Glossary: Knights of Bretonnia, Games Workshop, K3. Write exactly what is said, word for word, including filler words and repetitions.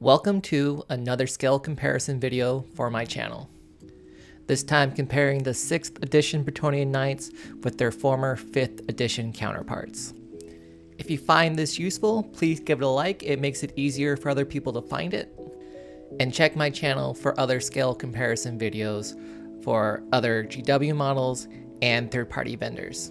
Welcome to another scale comparison video for my channel. This time comparing the sixth edition Bretonnia Knights with their former fifth edition counterparts. If you find this useful, please give it a like, it makes it easier for other people to find it. And check my channel for other scale comparison videos for other G W models and third-party vendors.